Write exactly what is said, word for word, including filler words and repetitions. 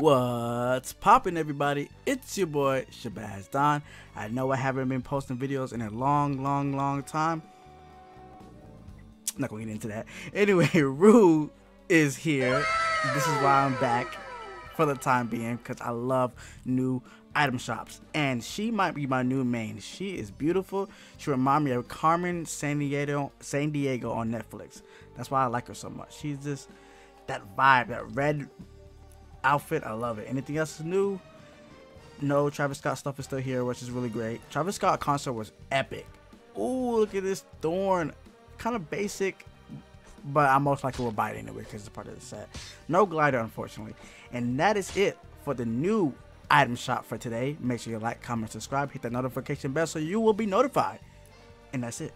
What's poppin', everybody? It's your boy Shabazz Dawn. I know I haven't been posting videos in a long, long, long time. I'm not gonna get into that. Anyway, Rue is here. This is why I'm back for the time being, because I love new item shops, and she might be my new main. She is beautiful. She reminds me of Carmen San Diego, San Diego on Netflix. That's why I like her so much. She's just that vibe, that red outfit, I love it. Anything else is new? No, Travis Scott stuff is still here, which is really great. Travis Scott concert was epic. Ooh, look at this thorn. Kind of basic, but I most likely will buy it anyway because it's part of the set. No glider, unfortunately. And that is it for the new item shop for today. Make sure you like, comment, subscribe, hit that notification bell so you will be notified. And that's it.